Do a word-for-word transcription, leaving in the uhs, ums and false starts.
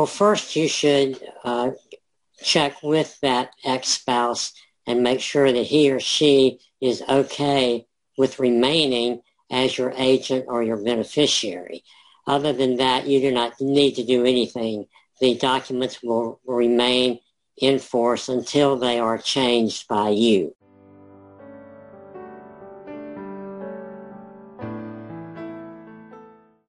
Well, first you should uh, check with that ex-spouse and make sure that he or she is okay with remaining as your agent or your beneficiary. Other than that, you do not need to do anything. The documents will remain in force until they are changed by you.